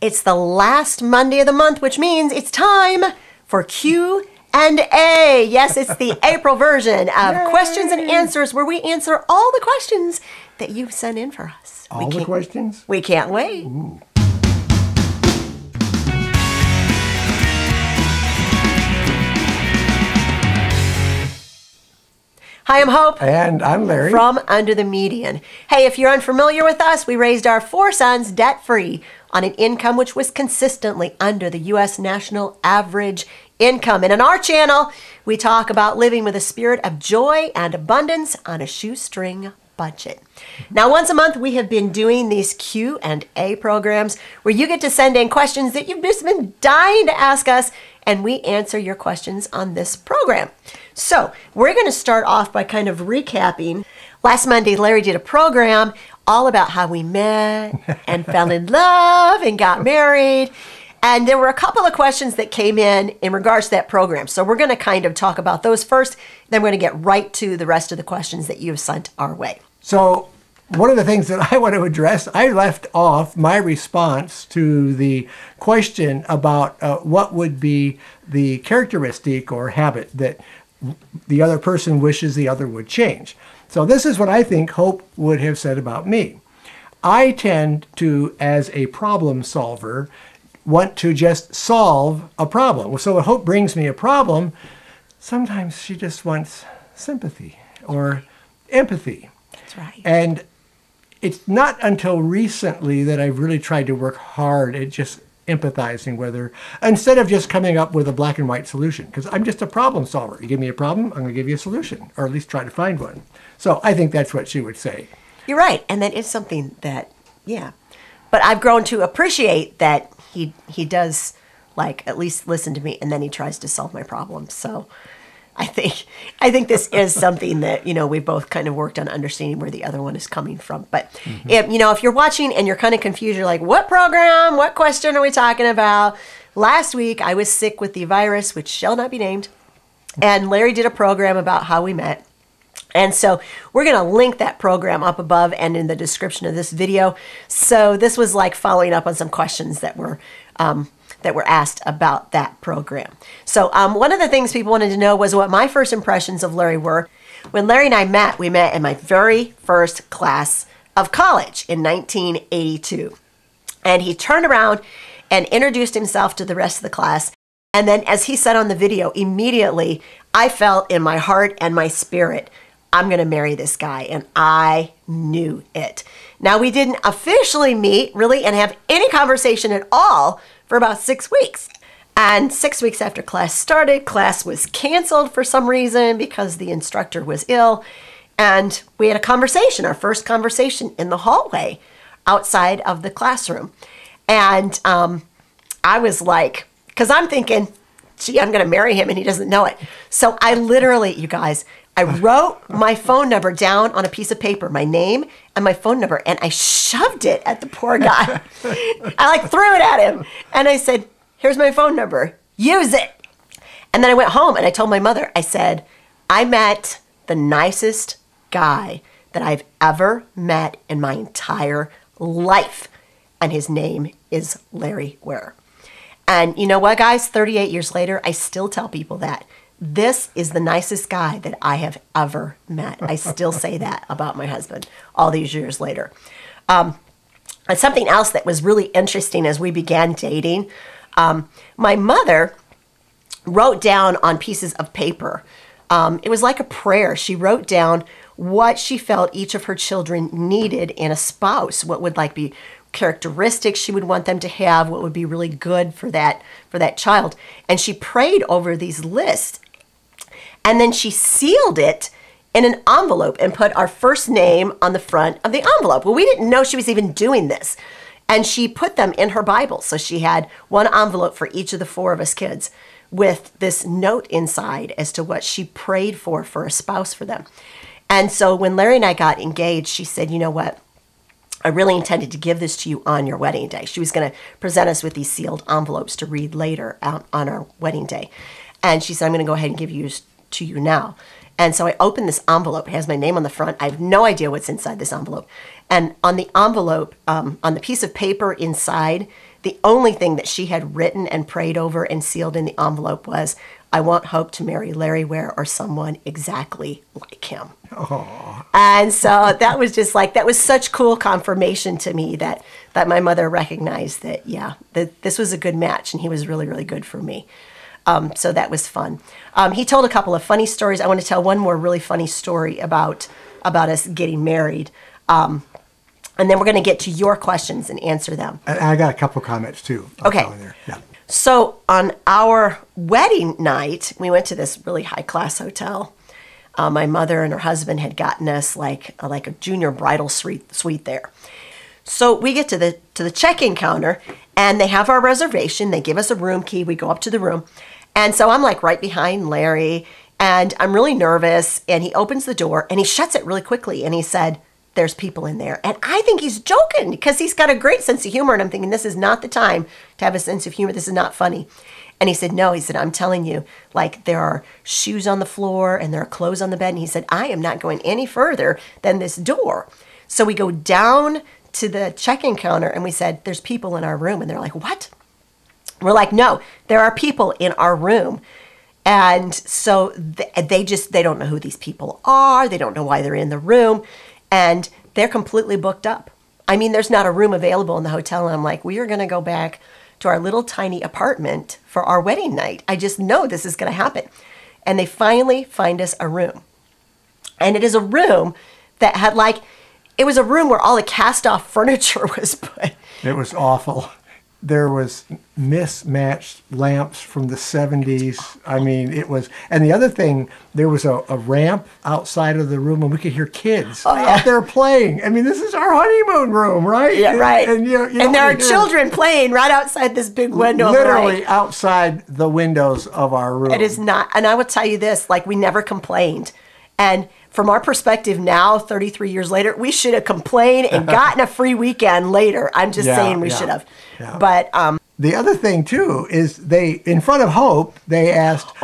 It's the last Monday of the month, which means it's time for Q&A. Yes, it's the April version of Yay. Questions and Answers, where we answer all the questions that you've sent in for us. All the questions? We can't wait. Ooh. Hi, I'm Hope. And I'm Larry. From Under the Median. Hey, if you're unfamiliar with us, we raised our four sons debt-free on an income which was consistently under the U.S. national average income. And on our channel, we talk about living with a spirit of joy and abundance on a shoestring budget. Now, once a month, we have been doing these Q&A programs where you get to send in questions that you've just been dying to ask us, and we answer your questions on this program. So we're going to start off by kind of recapping. Last Monday, Larry did a program all about how we met and fell in love and got married. And there were a couple of questions that came in regards to that program. So we're going to kind of talk about those first. Then we're going to get right to the rest of the questions that you've sent our way. So one of the things that I want to address, I left off my response to the question about what would be the characteristic or habit that the other person wishes the other would change. So this is what I think Hope would have said about me. I tend to, as a problem solver, want to just solve a problem. So when Hope brings me a problem, sometimes she just wants sympathy or empathy. That's right. And it's not until recently that I've really tried to work hard at just empathizing with her, instead of just coming up with a black and white solution, because I'm just a problem solver. You give me a problem, I'm going to give you a solution, or at least try to find one. So I think that's what she would say. You're right, and that is something that, yeah. But I've grown to appreciate that he does, like, at least listen to me, and then he tries to solve my problems. So I think this is something that, you know, we've both kind of worked on understanding where the other one is coming from. But, if, you know, if you're watching and you're kind of confused, you're like, what program, what question are we talking about? Last week, I was sick with the virus, which shall not be named, and Larry did a program about how we met. And so we're going to link that program up above and in the description of this video. So this was like following up on some questions that were asked about that program. So one of the things people wanted to know was what my first impressions of Larry were. When Larry and I met, we met in my very first class of college in 1982. And he turned around and introduced himself to the rest of the class. And then, as he said on the video, immediately I felt in my heart and my spirit, I'm going to marry this guy, and I knew it. Now, we didn't officially meet, really, and have any conversation at all for about 6 weeks. And 6 weeks after class started, class was canceled for some reason because the instructor was ill. And we had a conversation, our first conversation, in the hallway outside of the classroom. And I was like, because I'm thinking, gee, I'm going to marry him and he doesn't know it. So I literally, you guys, I wrote my phone number down on a piece of paper, my name and my phone number, and I shoved it at the poor guy. I like threw it at him, and I said, here's my phone number, use it. And then I went home and I told my mother, I said, I met the nicest guy that I've ever met in my entire life, and his name is Larry Ware. And you know what, guys, 38 years later, I still tell people that. This is the nicest guy that I have ever met. I still say that about my husband all these years later. And something else that was really interesting as we began dating, my mother wrote down on pieces of paper, it was like a prayer. She wrote down what she felt each of her children needed in a spouse, what would like be characteristics she would want them to have, what would be really good for that child. And she prayed over these lists. And then she sealed it in an envelope and put our first name on the front of the envelope. Well, we didn't know she was even doing this. And she put them in her Bible. So she had one envelope for each of the four of us kids with this note inside as to what she prayed for a spouse for them. And so when Larry and I got engaged, she said, you know what? I really intended to give this to you on your wedding day. She was going to present us with these sealed envelopes to read later out on our wedding day. And she said, I'm going to go ahead and give yours to you now. And so I opened this envelope. It has my name on the front. I have no idea what's inside this envelope. And on the envelope, on the piece of paper inside, The only thing that she had written and prayed over and sealed in the envelope was, I want Hope to marry Larry Ware or someone exactly like him. Aww. And so that was just like, that was such cool confirmation to me that, my mother recognized that, yeah, that this was a good match and he was really, really good for me. So that was fun. He told a couple of funny stories. I want to tell one more really funny story about us getting married. And then we're going to get to your questions and answer them. I got a couple comments too. Okay. Yeah. So on our wedding night, we went to this really high-class hotel. My mother and her husband had gotten us like a junior bridal suite there. So we get to the check-in counter, and they have our reservation. They give us a room key. We go up to the room. And so I'm like right behind Larry, and I'm really nervous. And he opens the door, and he shuts it really quickly, and he said, there's people in there. And I think he's joking because he's got a great sense of humor. And I'm thinking, this is not the time to have a sense of humor. This is not funny. And he said, no, he said, I'm telling you, like there are shoes on the floor and there are clothes on the bed. And he said, I am not going any further than this door. So we go down to the check-in counter and we said, there's people in our room. And they're like, what? We're like, no, there are people in our room. And so they don't know who these people are. They don't know why they're in the room. And they're completely booked up. I mean, there's not a room available in the hotel. And I'm like, we are going to go back to our little tiny apartment for our wedding night. I just know this is going to happen. And they finally find us a room. And it is a room that had like, it was a room where all the cast-off furniture was put. It was awful. There was mismatched lamps from the 70s. I mean, it was, and the other thing, there was a ramp outside of the room and we could hear kids out there playing. I mean, this is our honeymoon room, right? Yeah, right. And, you know, and there are children playing right outside this big window. Literally outside the windows of our room. It is not, and I will tell you this, like we never complained. And from our perspective now, 33 years later, we should have complained and gotten a free weekend later. I'm just saying we should have. Yeah. But the other thing, too, is they, in front of Hope, they asked,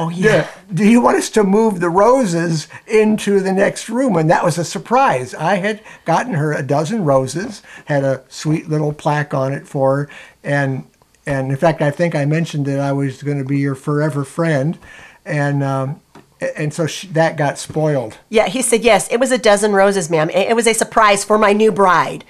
do you want us to move the roses into the next room? And that was a surprise. I had gotten her a dozen roses, had a sweet little plaque on it for her. And in fact, I think I mentioned that I was going to be your forever friend. And so that got spoiled. Yeah, he said, yes, it was a dozen roses, ma'am. It was a surprise for my new bride.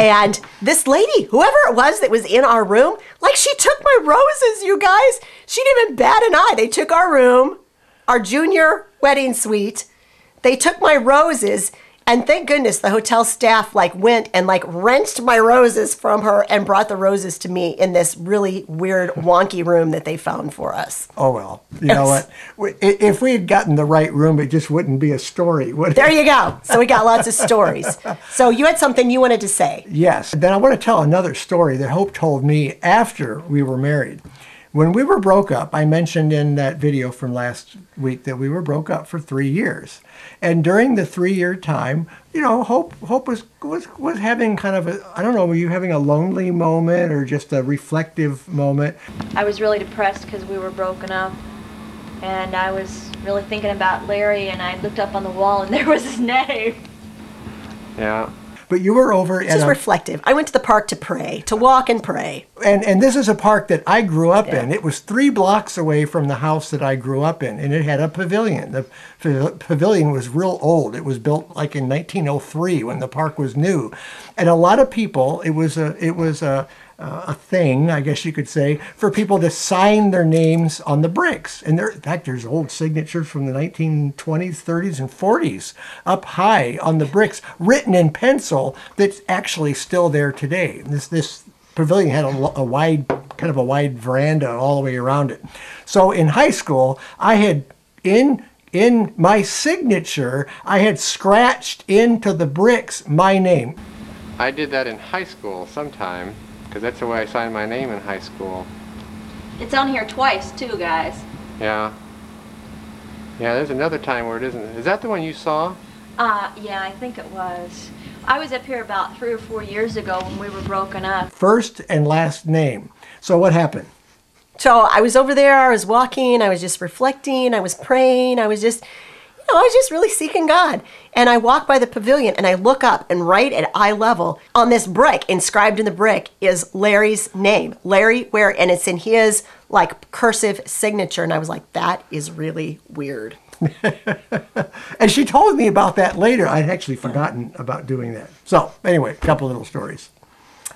And this lady, whoever it was that was in our room, like she took my roses, you guys. She didn't even bat an eye. They took our room, our junior wedding suite. They took my roses. And thank goodness the hotel staff like went and like wrenched my roses from her and brought the roses to me in this really weird wonky room that they found for us. Oh, well, you know what? If we had gotten the right room, it just wouldn't be a story, would it? There you go. So we got lots of stories. So you had something you wanted to say. Yes. Then I want to tell another story that Hope told me after we were married. When we were broke up, I mentioned in that video from last week that we were broke up for 3 years. And during the 3-year time, you know, Hope was having kind of a, I don't know, were you having a lonely moment or just a reflective moment? I was really depressed because we were broken up. And I was really thinking about Larry, and I looked up on the wall and there was his name. Yeah. But you were over at... This is reflective. I went to the park to pray, to walk and pray. And this is a park that I grew up in. It was 3 blocks away from the house that I grew up in, and it had a pavilion. The pavilion was real old. It was built like in 1903 when the park was new. And a lot of people, it was a thing, I guess you could say, for people to sign their names on the bricks. And there, in fact, there's old signatures from the 1920s, 30s, and 40s up high on the bricks, written in pencil, that's actually still there today. This pavilion had a wide veranda all the way around it. So in high school, I had in my signature, I had scratched into the bricks my name. I did that in high school sometime. Because that's the way I signed my name in high school. It's on here twice, too, guys. Yeah. Yeah, there's another time where it isn't. Is that the one you saw? Yeah, I think it was. I was up here about 3 or 4 years ago when we were broken up. First and last name. So what happened? So I was over there. I was walking. I was just reflecting. I was praying. I was just... No, I was just really seeking God. And I walk by the pavilion and I look up, and right at eye level on this brick, inscribed in the brick, is Larry's name, Larry Ware, and it's in his like cursive signature. And I was like, that is really weird. And she told me about that later. I'd actually forgotten about doing that. So anyway, a couple little stories.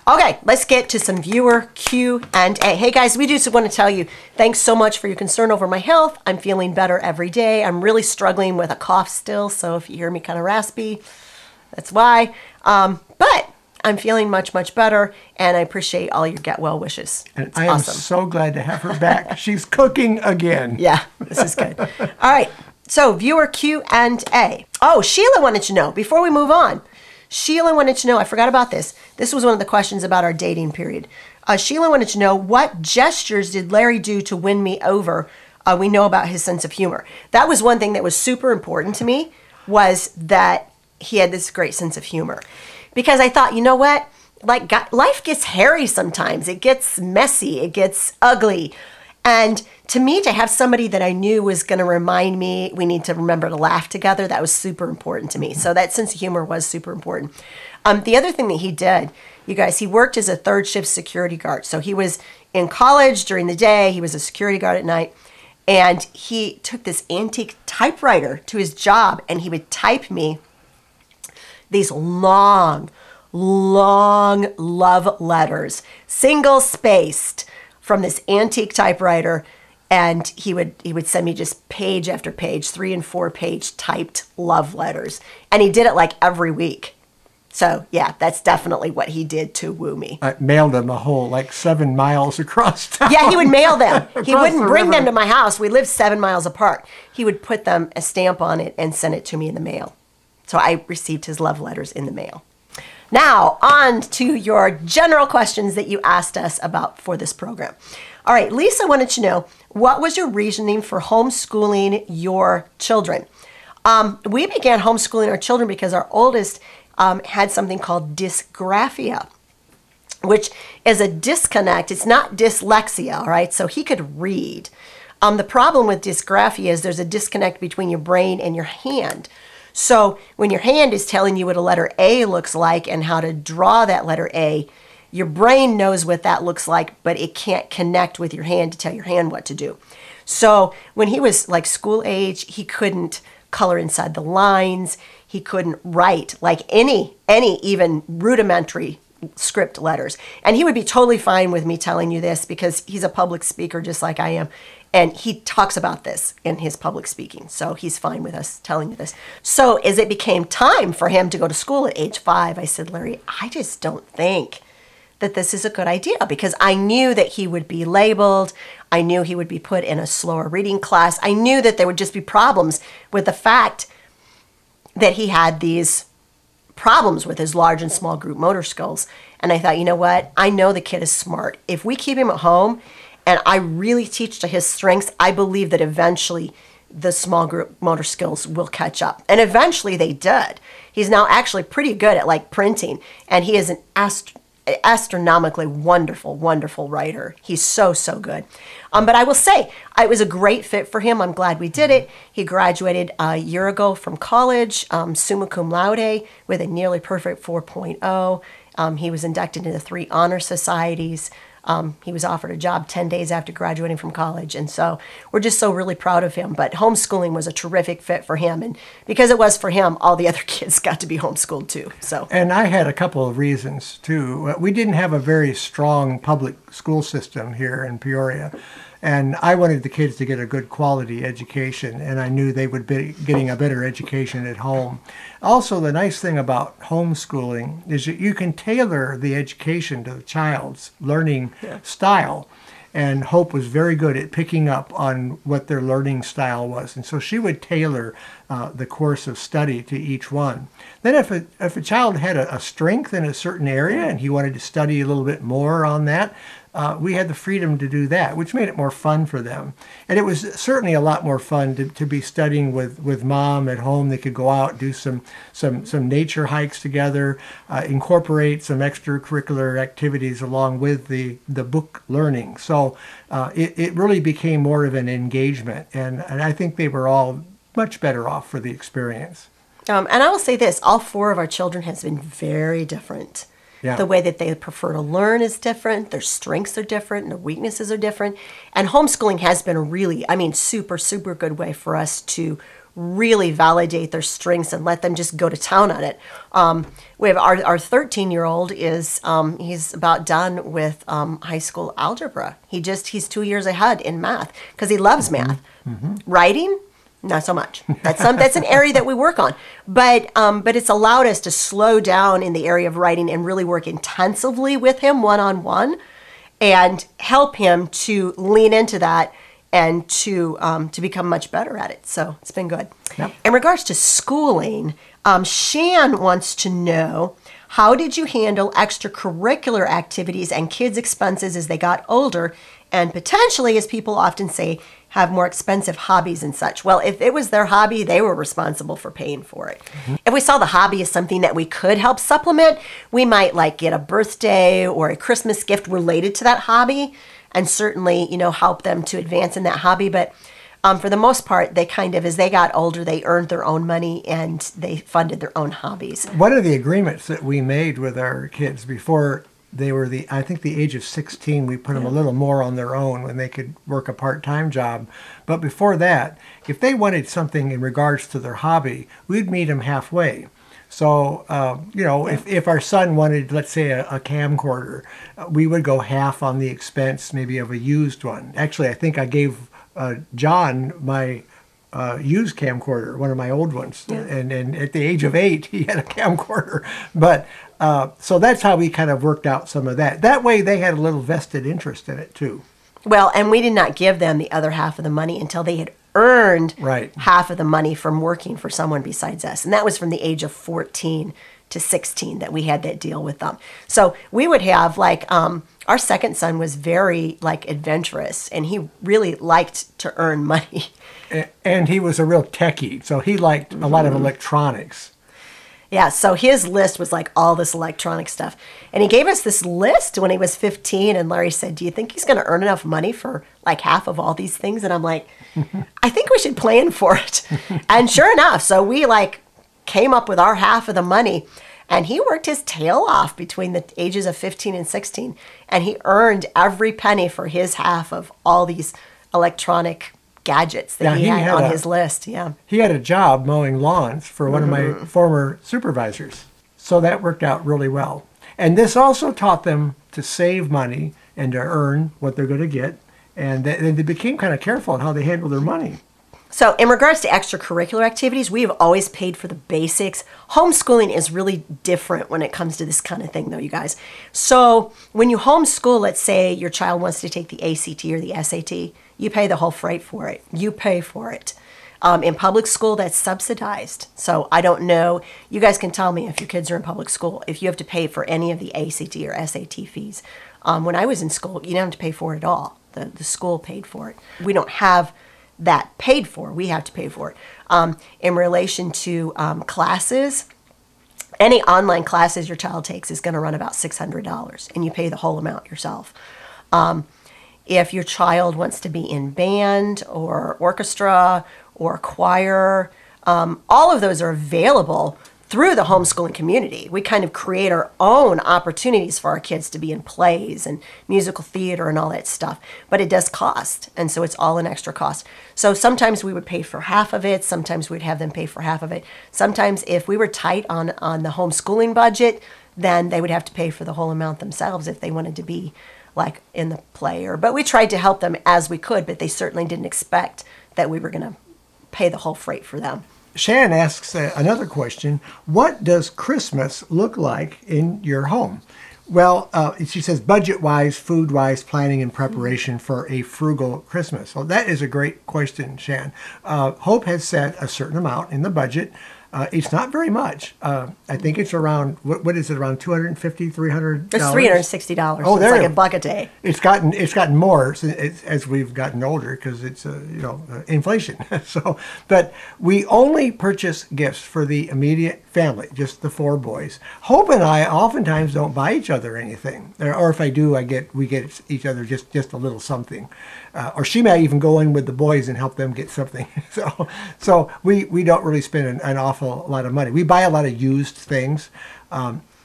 Okay, let's get to some viewer Q&A. Hey guys, we just want to tell you, thanks so much for your concern over my health. I'm feeling better every day. I'm really struggling with a cough still, so if you hear me kind of raspy, that's why. But I'm feeling much, much better, and I appreciate all your get well wishes. And I am so glad to have her back. She's cooking again. Yeah, this is good. All right, so viewer Q&A. Oh, Sheila wanted to know, before we move on, Sheila wanted to know, I forgot about this. This was one of the questions about our dating period. Sheila wanted to know, what gestures did Larry do to win me over? We know about his sense of humor. That was one thing that was super important to me, was that he had this great sense of humor. Because I thought, you know what? Like, life gets hairy sometimes. It gets messy. It gets ugly. And to me, to have somebody that I knew was going to remind me, we need to remember to laugh together, that was super important to me. So that sense of humor was super important. The other thing that he did, you guys, he worked as a third shift security guard. So he was in college during the day. He was a security guard at night. And he took this antique typewriter to his job, and he would type me these long, long love letters, single-spaced, from this antique typewriter, and he would send me just page after page, 3- and 4-page typed love letters. And he did it like every week. So yeah, that's definitely what he did to woo me. I mailed them a whole like 7 miles across town. Yeah, he would mail them. He wouldn't bring them to my house. We lived 7 miles apart. He would put them a stamp on it and send it to me in the mail. So I received his love letters in the mail. Now, on to your general questions that you asked us about for this program. All right, Lisa wanted to know, what was your reasoning for homeschooling your children? We began homeschooling our children because our oldest had something called dysgraphia, which is a disconnect. It's not dyslexia, all right? So he could read. The problem with dysgraphia is there's a disconnect between your brain and your hand. So when your hand is telling you what a letter A looks like and how to draw that letter A, your brain knows what that looks like, but it can't connect with your hand to tell your hand what to do. So when he was like school age, he couldn't color inside the lines. He couldn't write like any even rudimentary script letters. And he would be totally fine with me telling you this because he's a public speaker just like I am. And he talks about this in his public speaking, so he's fine with us telling you this. So as it became time for him to go to school at age 5, I said, Larry, I just don't think that this is a good idea, because I knew that he would be labeled. I knew he would be put in a slower reading class. I knew that there would just be problems with the fact that he had these problems with his large and small group motor skills. And I thought, you know what? I know the kid is smart. If we keep him at home, and I really teach to his strengths, I believe that eventually the small group motor skills will catch up. And eventually they did. He's now actually pretty good at like printing, and he is an astronomically wonderful, wonderful writer. He's so, so good. But I will say, it was a great fit for him. I'm glad we did it. He graduated a year ago from college, summa cum laude, with a nearly perfect 4.0. He was inducted into 3 honor societies. He was offered a job 10 days after graduating from college. And so we're just so really proud of him. But homeschooling was a terrific fit for him. And because it was for him, all the other kids got to be homeschooled too. So. And I had a couple of reasons too. We didn't have a very strong public school system here in Peoria. And I wanted the kids to get a good quality education, and I knew they would be getting a better education at home. Also, the nice thing about homeschooling is that you can tailor the education to the child's learning style. And Hope was very good at picking up on what their learning style was. And so she would tailor the course of study to each one. Then if a child had a strength in a certain area and he wanted to study a little bit more on that, we had the freedom to do that, which made it more fun for them. And it was certainly a lot more fun to be studying with Mom at home. They could go out, do some nature hikes together, incorporate some extracurricular activities along with the book learning. So it really became more of an engagement. And I think they were all much better off for the experience. And I will say this, all four of our children has been very different. Yeah. The way that they prefer to learn is different. Their strengths are different and their weaknesses are different. And homeschooling has been a really, I mean, super, super good way for us to really validate their strengths and let them just go to town on it. We have our 13-year-old is, he's about done with high school algebra. He's 2 years ahead in math because he loves math. Mm-hmm. Writing? Not so much. That's an area that we work on, but it's allowed us to slow down in the area of writing and really work intensively with him one-on-one, and help him to lean into that and to become much better at it. So it's been good. Yep. In regards to schooling, Shan wants to know, how did you handle extracurricular activities and kids' expenses as they got older, and potentially, as people often say, have more expensive hobbies and such? Well, if it was their hobby, they were responsible for paying for it. Mm-hmm. If we saw the hobby as something that we could help supplement, we might like get a birthday or a Christmas gift related to that hobby, and certainly, you know, help them to advance in that hobby. But for the most part, they kind of, as they got older, they earned their own money and they funded their own hobbies. One of the agreements that we made with our kids before they were I think the age of 16, we put them a little more on their own when they could work a part-time job. But before that, if they wanted something in regards to their hobby, we'd meet them halfway. So, you know, if our son wanted, let's say, a camcorder, we would go half on the expense maybe of a used one. Actually, I think I gave John my used camcorder, one of my old ones. Yeah. And at the age of 8, he had a camcorder. But so that's how we kind of worked out some of that. That way they had a little vested interest in it too. Well, and we did not give them the other half of the money until they had earned half of the money from working for someone besides us. And that was from the age of 14 to 16 that we had that deal with them. So we would have like, our second son was very like adventurous and he really liked to earn money. And he was a real techie, so he liked a lot of electronics. Yeah, so his list was like all this electronic stuff. And he gave us this list when he was 15, and Larry said, do you think he's going to earn enough money for like half of all these things? And I'm like, I think we should plan for it. And sure enough, so we like came up with our half of the money, and he worked his tail off between the ages of 15 and 16, and he earned every penny for his half of all these electronic gadgets that he had on his list. Yeah, he had a job mowing lawns for one of my former supervisors, so that worked out really well. And this also taught them to save money and to earn what they're going to get, and they became kind of careful in how they handled their money. So in regards to extracurricular activities, we have always paid for the basics. Homeschooling is really different when it comes to this kind of thing though, you guys. So when you homeschool, let's say your child wants to take the ACT or the SAT, you pay the whole freight for it. You pay for it. In public school, that's subsidized. So I don't know. You guys can tell me if your kids are in public school, if you have to pay for any of the ACT or SAT fees. When I was in school, you didn't have to pay for it at all. The school paid for it. We don't have that paid for. We have to pay for it. In relation to classes, any online classes your child takes is going to run about $600, and you pay the whole amount yourself. If your child wants to be in band or orchestra or choir, all of those are available through the homeschooling community. We kind of create our own opportunities for our kids to be in plays and musical theater and all that stuff, but it does cost, and so it's all an extra cost. So sometimes we would pay for half of it, sometimes we'd have them pay for half of it. Sometimes if we were tight on the homeschooling budget, then they would have to pay for the whole amount themselves if they wanted to be like in the play, or, but we tried to help them as we could, but they certainly didn't expect that we were going to pay the whole freight for them. Shan asks another question, what does Christmas look like in your home? Well, she says, budget-wise, food-wise, planning and preparation for a frugal Christmas. Well, that is a great question, Shan. Hope has set a certain amount in the budget. It's not very much. I think it's around, what is it, around $250, $300? It's $360. Oh, so it's like a buck a day. It's gotten more as we've gotten older because it's, inflation. So, but we only purchase gifts for the immediate family, just the four boys. Hope and I oftentimes don't buy each other anything. Or if I do, we get each other just a little something. Or she may even go in with the boys and help them get something. So we don't really spend an awful lot of money. We buy a lot of used things.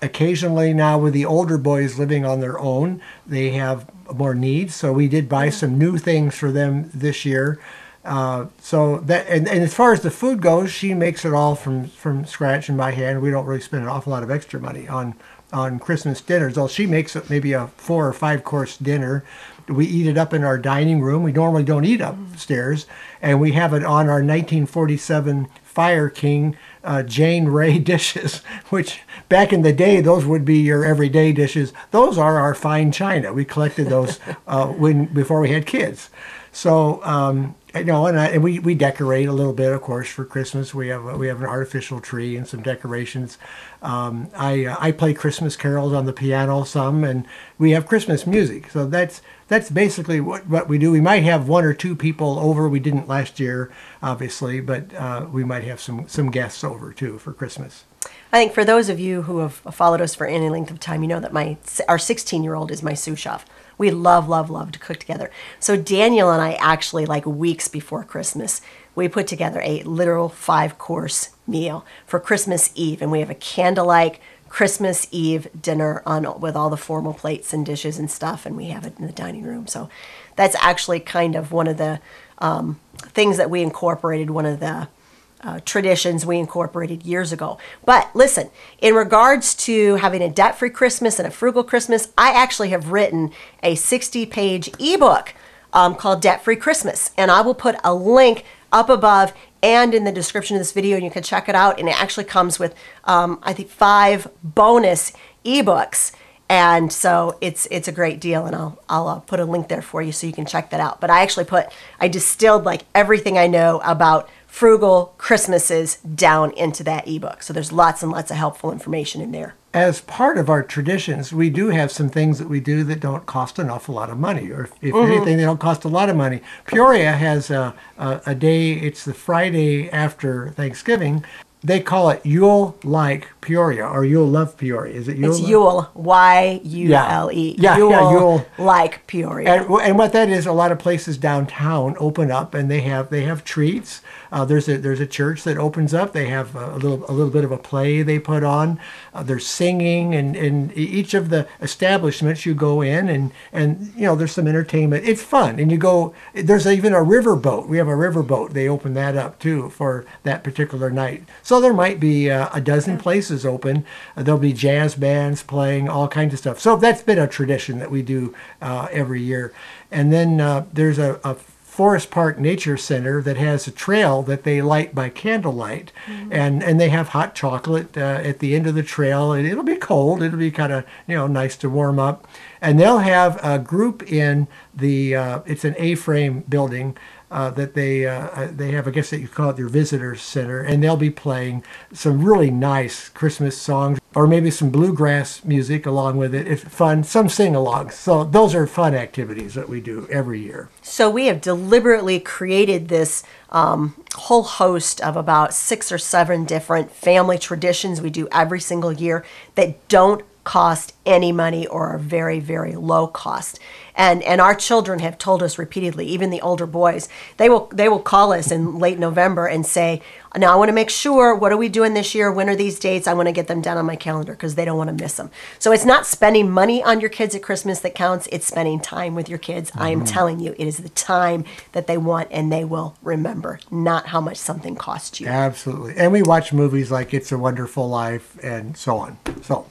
Occasionally now with the older boys living on their own, they have more needs. So we did buy some new things for them this year. So as far as the food goes, she makes it all from scratch and by hand. We don't really spend an awful lot of extra money on Christmas dinners, though she makes it maybe a 4 or 5 course dinner. We eat it up in our dining room. We normally don't eat upstairs, and we have it on our 1947 Fire King Jane Ray dishes, which back in the day, those would be your everyday dishes. Those are our fine china. We collected those before we had kids. So, we decorate a little bit, of course, for Christmas. We have an artificial tree and some decorations. I play Christmas carols on the piano some, and we have Christmas music. So that's basically what we do. We might have 1 or 2 people over. We didn't last year, obviously, but we might have some guests over too for Christmas. I think for those of you who have followed us for any length of time, you know that our 16-year-old is my sous chef. We love, love, love to cook together. So Daniel and I actually, like weeks before Christmas, we put together a literal 5-course meal for Christmas Eve, and we have a candlelight Christmas Eve dinner with all the formal plates and dishes and stuff, and we have it in the dining room. So that's actually kind of one of the things that we incorporated, one of the traditions we incorporated years ago. But listen, in regards to having a debt-free Christmas and a frugal Christmas, I actually have written a 60-page ebook called Debt-Free Christmas, and I will put a link up above and in the description of this video, and you can check it out. And it actually comes with I think 5 bonus ebooks, and so it's a great deal, and I'll put a link there for you so you can check that out. But I distilled like everything I know about frugal Christmases down into that ebook. So there's lots and lots of helpful information in there. As part of our traditions, we do have some things that we do that don't cost an awful lot of money, or if anything, they don't cost a lot of money. Peoria has a day, it's the Friday after Thanksgiving. They call it You'll Like Peoria, or You'll Love Peoria. Is it You'll? It's Yule, Y-U-L-E. Yeah, You'll Like Peoria. And what that is, a lot of places downtown open up, and they have treats. There's a church that opens up. They have a little bit of a play they put on. There's singing, and each of the establishments you go in, and there's some entertainment. It's fun, and you go. There's even a river boat. We have a river boat. They open that up too for that particular night. So there might be a dozen places open. There'll be jazz bands playing, all kinds of stuff. So that's been a tradition that we do every year. And then there's a Forest Park Nature Center that has a trail that they light by candlelight. And they have hot chocolate at the end of the trail. And it'll be cold. It'll be kind of, nice to warm up. And they'll have a group in the, it's an A-frame building, that they have, I guess that you call it their visitor center, and they'll be playing some really nice Christmas songs, or maybe some bluegrass music along with it. It's fun, some sing-alongs. So those are fun activities that we do every year. So we have deliberately created this whole host of about 6 or 7 different family traditions we do every single year that don't cost any money or are very, very low cost. And our children have told us repeatedly, even the older boys, they will call us in late November and say, now I want to make sure, what are we doing this year? When are these dates? I want to get them down on my calendar because they don't want to miss them. So it's not spending money on your kids at Christmas that counts. It's spending time with your kids. I am telling you, it is the time that they want and they will remember, not how much something costs you. Absolutely. And we watch movies like It's a Wonderful Life and so on. So.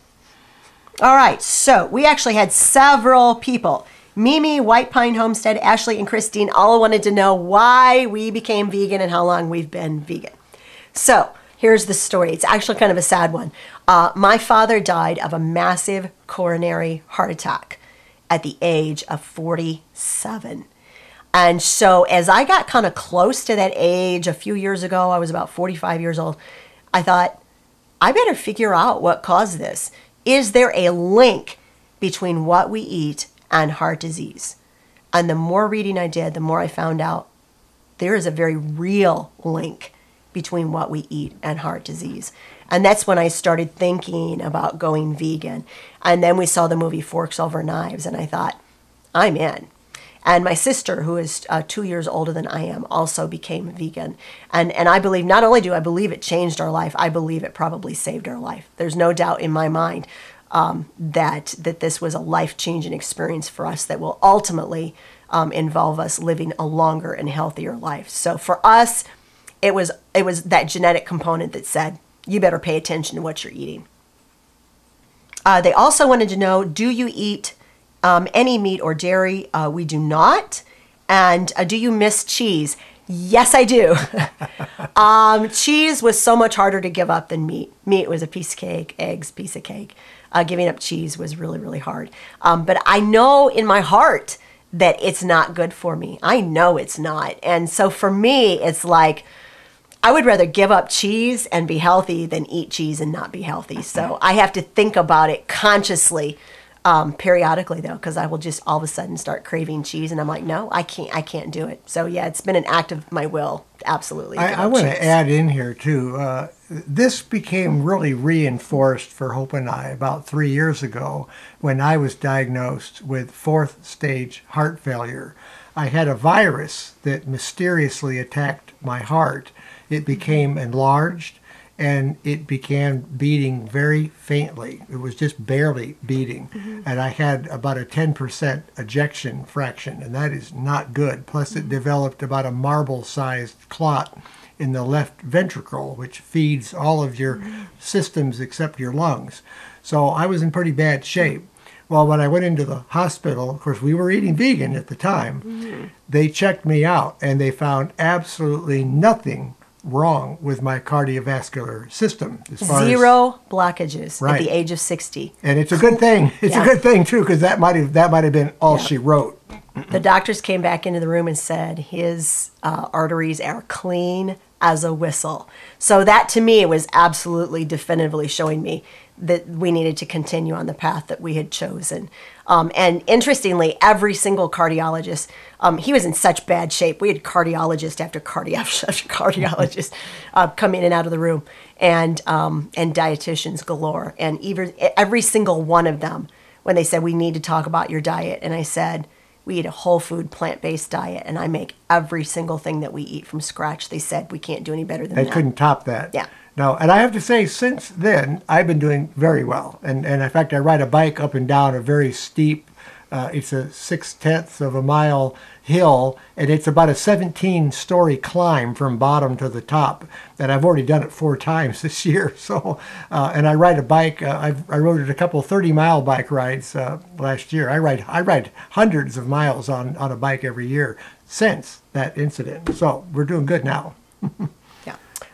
All right, so we actually had several people. Mimi, White Pine Homestead, Ashley, and Christine all wanted to know why we became vegan and how long we've been vegan. So here's the story. It's actually kind of a sad one. My father died of a massive coronary heart attack at the age of 47. And so as I got kind of close to that age a few years ago, I was about 45 years old, I thought, I better figure out what caused this. Is there a link between what we eat and heart disease? And the more reading I did, the more I found out there is a very real link between what we eat and heart disease. And that's when I started thinking about going vegan. And then we saw the movie Forks Over Knives, and I thought, I'm in. And my sister, who is 2 years older than I am, also became vegan. And I believe, not only do I believe it changed our life, I believe it probably saved our life. There's no doubt in my mind that this was a life-changing experience for us that will ultimately involve us living a longer and healthier life. So for us, it was that genetic component that said, you better pay attention to what you're eating. They also wanted to know, do you eat any meat or dairy? We do not. And do you miss cheese? Yes, I do. Cheese was so much harder to give up than meat. Meat was a piece of cake, eggs, piece of cake. Giving up cheese was really, really hard. But I know in my heart that it's not good for me. I know it's not. And so for me, it's like, I would rather give up cheese and be healthy than eat cheese and not be healthy. So I have to think about it consciously, periodically though, because I will just all of a sudden start craving cheese, and I'm like, no, I can't do it. So yeah, it's been an act of my will, absolutely. I want to add in here too, this became really reinforced for Hope and I about 3 years ago when I was diagnosed with fourth stage heart failure. I had a virus that mysteriously attacked my heart. It became enlarged, and it began beating very faintly. It was just barely beating. Mm-hmm. And I had about a 10% ejection fraction, and that is not good. Plus, it developed about a marble-sized clot in the left ventricle, which feeds all of your systems except your lungs. So I was in pretty bad shape. Well, when I went into the hospital, of course, we were eating vegan at the time. They checked me out, and they found absolutely nothing wrong with my cardiovascular system. Zero blockages at the age of 60. And it's a good thing. It's a good thing too, because that might have been all she wrote. The doctors came back into the room and said his arteries are clean as a whistle. So that to me was absolutely definitively showing me that we needed to continue on the path that we had chosen. And interestingly, every single cardiologist, he was in such bad shape. We had cardiologist after cardiologist come in and out of the room, and dietitians galore. And even every single one of them, when they said, we need to talk about your diet. And I said, we eat a whole food, plant-based diet, and I make every single thing that we eat from scratch. They said, we can't do any better than that. They couldn't top that. Yeah. No, and I have to say, since then, I've been doing very well. And in fact, I ride a bike up and down a very steep, it's a 0.6 mile hill, and it's about a 17-story climb from bottom to the top. And I've already done it 4 times this year. So, and I ride a bike. I rode a couple 30-mile bike rides last year. I ride hundreds of miles on a bike every year since that incident. So we're doing good now.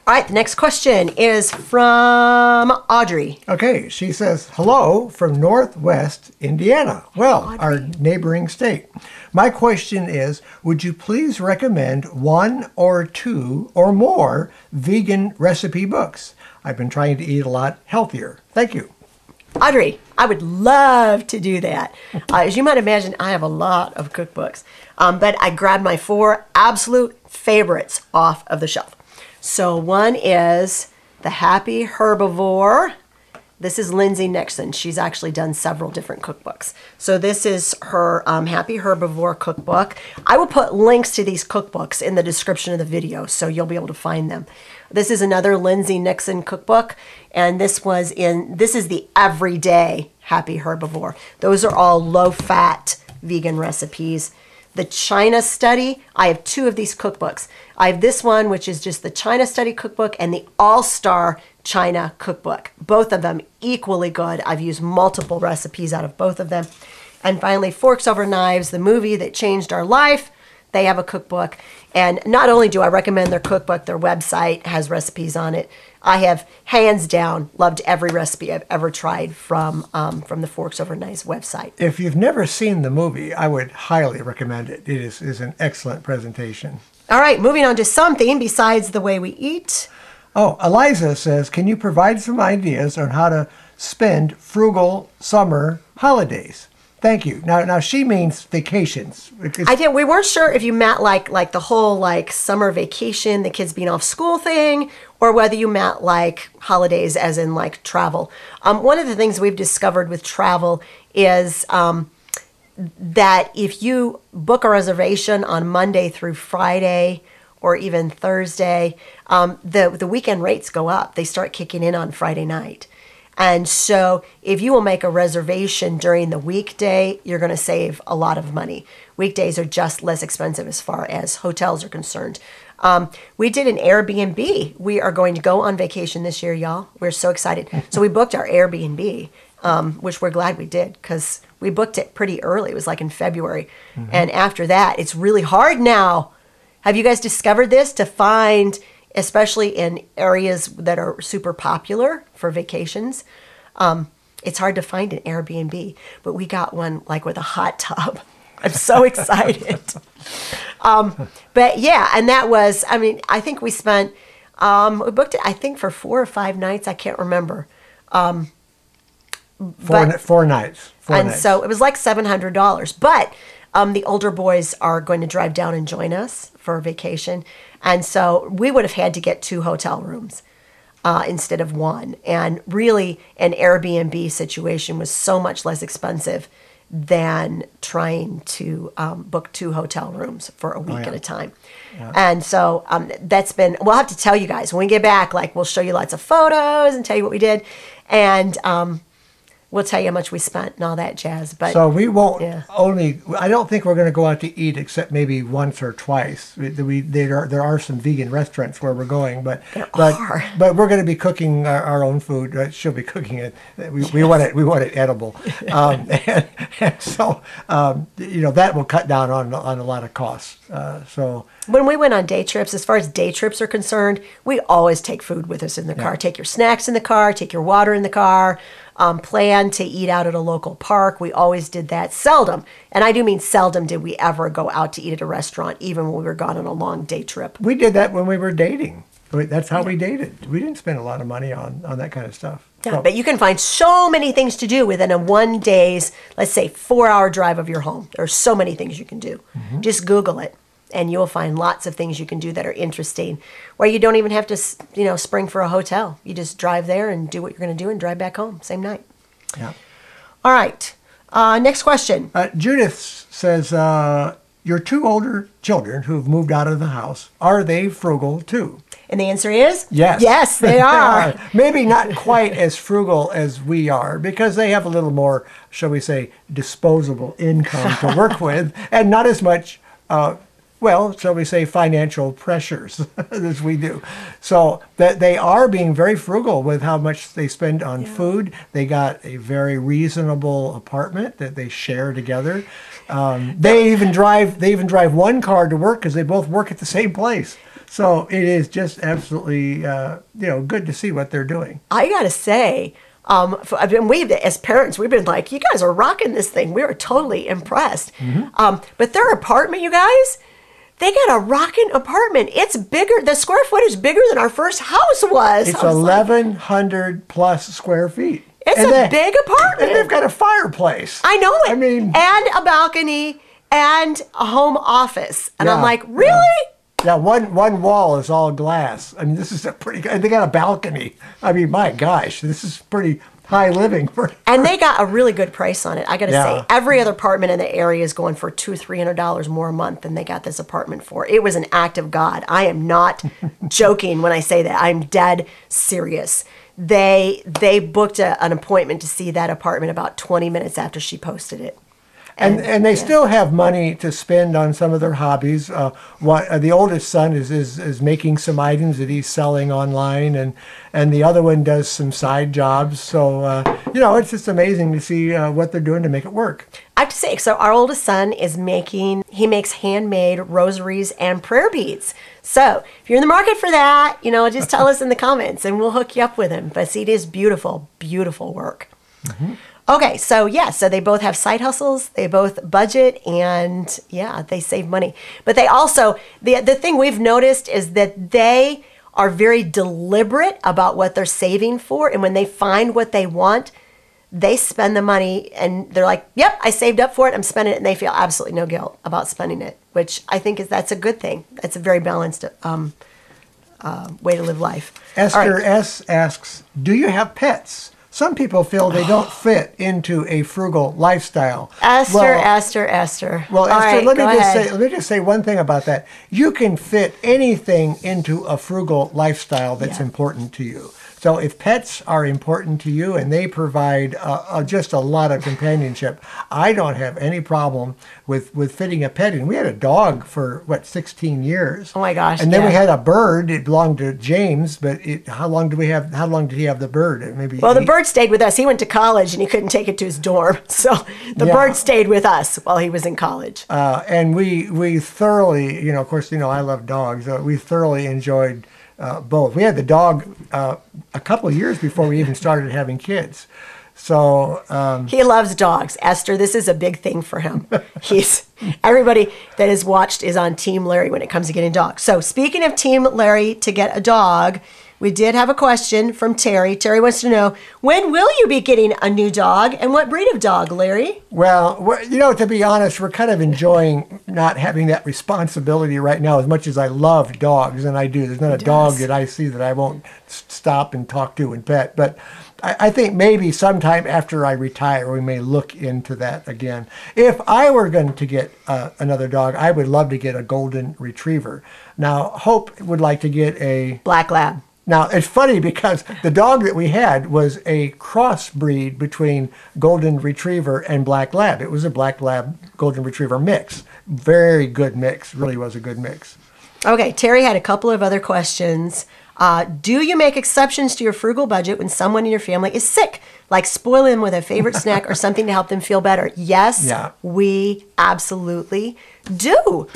All right, the next question is from Audrey. Okay, she says, hello from Northwest Indiana. Well, Audrey, our neighboring state. My question is, would you please recommend 1 or 2 or more vegan recipe books? I've been trying to eat a lot healthier. Thank you. Audrey, I would love to do that. As you might imagine, I have a lot of cookbooks, but I grabbed my 4 absolute favorites off of the shelf. So one is The Happy Herbivore. This is Lindsay Nixon. She's actually done several different cookbooks. So this is her Happy Herbivore cookbook. I will put links to these cookbooks in the description of the video, so you'll be able to find them. This is another Lindsay Nixon cookbook, and this is the Everyday Happy Herbivore. Those are all low-fat vegan recipes. The China Study, I have 2 of these cookbooks. I have this one, which is just the China Study Cookbook, and the All-Star China Cookbook. Both of them equally good. I've used multiple recipes out of both of them. And finally, Forks Over Knives, the movie that changed our life. They have a cookbook. And not only do I recommend their cookbook, their website has recipes on it. I have, hands down, loved every recipe I've ever tried from the Forks Over Knives website. If you've never seen the movie, I would highly recommend it. It is an excellent presentation. All right, moving on to something besides the way we eat. Oh, Eliza says, can you provide some ideas on how to spend frugal summer holidays? Thank you. Now she means vacations. We weren't sure if you meant like the whole summer vacation, the kids being off school thing, or whether you meant holidays as in travel. One of the things we've discovered with travel is that if you book a reservation on Monday through Friday or even Thursday, the weekend rates go up. They start kicking in on Friday night. And so if you will make a reservation during the weekday, you're going to save a lot of money. Weekdays are just less expensive as far as hotels are concerned. We did an Airbnb. We are going to go on vacation this year, y'all. We're so excited. So we booked our Airbnb, which we're glad we did because we booked it pretty early. It was in February. Mm-hmm. And after that, it's really hard now. Have you guys discovered this to find... especially in areas that are super popular for vacations, it's hard to find an Airbnb, but we got one with a hot tub. I'm so excited. But yeah, and that was, I mean, I think we spent, we booked it, I think for 4 or 5 nights. I can't remember. Four nights. Four nights. So it was $700, but the older boys are going to drive down and join us for a vacation. And so we would have had to get 2 hotel rooms instead of 1. And really, an Airbnb situation was so much less expensive than trying to book 2 hotel rooms for a week at a time. Yeah. And so that's been, we'll have to tell you guys when we get back, we'll show you lots of photos and tell you what we did. And we'll tell you how much we spent and all that jazz. But so we won't I don't think we're going to go out to eat except maybe once or twice. There are some vegan restaurants where we're going, but we're going to be cooking our own food. She'll be cooking it. We want it edible. And so you know, that will cut down on a lot of costs. So when we went on day trips, as far as day trips are concerned, we always take food with us in the car. Take your snacks in the car. Take your water in the car. Plan to eat out at a local park. We always did that. Seldom, and I do mean seldom, did we ever go out to eat at a restaurant, even when we were gone on a long day trip. We did that when we were dating. That's how we dated. We didn't spend a lot of money on that kind of stuff. Yeah, but you can find so many things to do within a 1 day's, let's say, 4-hour drive of your home. There are so many things you can do. Mm-hmm. Just Google it, and you'll find lots of things you can do that are interesting, where you don't even have to, you know, spring for a hotel. You just drive there and do what you're going to do and drive back home same night. Yeah. All right. Next question. Judith says, your 2 older children who've moved out of the house, are they frugal too? And the answer is? Yes. Yes, they are. Maybe not quite as frugal as we are because they have a little more, shall we say, disposable income to work with and not as much... well, shall we say, financial pressures as we do. So that they are being very frugal with how much they spend on food. They got a very reasonable apartment that they share together. They even drive 1 car to work because they both work at the same place. So it is just absolutely you know, good to see what they're doing. I gotta say, as parents, we've been like, you guys are rocking this thing. We were totally impressed. Mm-hmm. But their apartment, you guys. They got a rockin' apartment. It's bigger. The square footage is bigger than our first house was. It's 1,100 plus square feet. It's a big apartment. And they've got a fireplace. I know it. I mean, and a balcony and a home office. And I'm like, really? Yeah, one wall is all glass. I mean, this is a pretty good. They got a balcony. I mean, my gosh, this is pretty high living. And they got a really good price on it. I got to say, every other apartment in the area is going for $200 or $300 more a month than they got this apartment for. It was an act of God. I am not joking when I say that. I'm dead serious. They booked an appointment to see that apartment about 20 minutes after she posted it. And they still have money to spend on some of their hobbies. The oldest son is making some items that he's selling online, and the other one does some side jobs. So you know, it's just amazing to see what they're doing to make it work. I have to say, so our oldest son is making, he makes handmade rosaries and prayer beads. So if you're in the market for that, you know, just tell us in the comments, and we'll hook you up with him. But see, it is beautiful, beautiful work. Mm-hmm. Okay, so so they both have side hustles, they both budget, and they save money. But they also, the thing we've noticed is that they are very deliberate about what they're saving for. And when they find what they want, they spend the money and they're like, yep, I saved up for it, I'm spending it. And they feel absolutely no guilt about spending it, which I think is, that's a good thing. That's a very balanced way to live life. Esther S. asks, do you have pets? Some people feel they don't fit into a frugal lifestyle. Esther. Well, Esther, let me just say one thing about that. You can fit anything into a frugal lifestyle that's important to you. So if pets are important to you and they provide just a lot of companionship, I don't have any problem with fitting a pet in. We had a dog for, what, 16 years. Oh, my gosh. And then we had a bird. It belonged to James, but how long did he have the bird? Maybe. Well, the bird stayed with us. He went to college and he couldn't take it to his dorm. So the bird stayed with us while he was in college. And we thoroughly, of course, I love dogs. We thoroughly enjoyed both. We had the dog a couple of years before we even started having kids. So he loves dogs, Esther. This is a big thing for him. Everybody that has watched is on Team Larry when it comes to getting dogs. So speaking of Team Larry to get a dog, we did have a question from Terry. Terry wants to know, when will you be getting a new dog and what breed of dog, Larry? Well, to be honest, we're kind of enjoying not having that responsibility right now as much as I love dogs, and I do. There's not a dog that I see that I won't stop and talk to and pet, but I think maybe sometime after I retire, we may look into that again. If I were going to get another dog, I would love to get a golden retriever. Now, Hope would like to get a black lab. Now, it's funny because the dog that we had was a crossbreed between golden retriever and black lab. It was a black lab golden retriever mix. Very good mix. Really was a good mix. Okay, Terry had a couple of other questions. Do you make exceptions to your frugal budget when someone in your family is sick, like spoil them with a favorite snack or something to help them feel better? Yes, we absolutely do.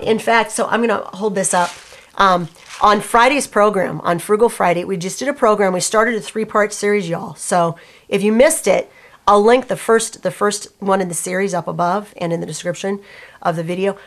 In fact, so I'm going to hold this up. On Friday's program, on Frugal Friday, we just did a program. We started a three-part series, y'all. So if you missed it, I'll link the first one in the series up above and in the description of the video.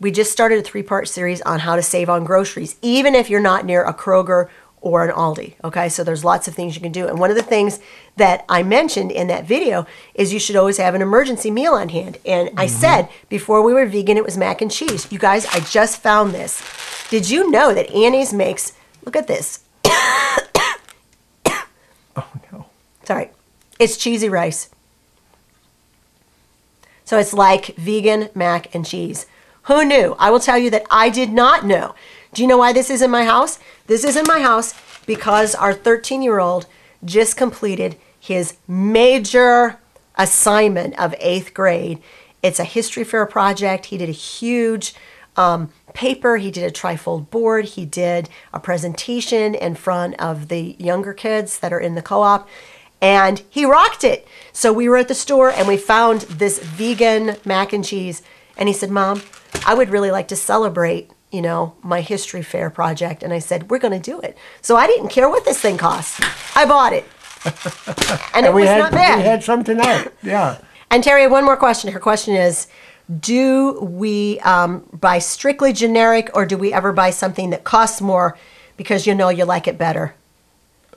We just started a three-part series on how to save on groceries, even if you're not near a Kroger or an Aldi, okay? So there's lots of things you can do. And one of the things that I mentioned in that video is you should always have an emergency meal on hand. And I said, before we were vegan, it was mac and cheese. You guys, I just found this. Did you know that Annie's makes, look at this. Oh, no. Sorry. It's cheesy rice. So it's like vegan mac and cheese. Who knew? I will tell you that I did not know. Do you know why this is in my house? This is in my house because our 13-year-old just completed his major assignment of 8th grade. It's a history fair project. He did a huge paper. He did a trifold board. He did a presentation in front of the younger kids that are in the co-op, and he rocked it. So we were at the store and we found this vegan mac and cheese, and he said, Mom, I would really like to celebrate my history fair project. And I said, we're going to do it. So I didn't care what this thing cost. I bought it. And it was not bad. We had some tonight, And Terry had one more question. Her question is, do we buy strictly generic, or do we ever buy something that costs more because you like it better?